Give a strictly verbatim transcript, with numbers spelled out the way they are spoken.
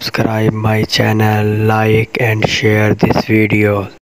subscribe my channel, like and share this video.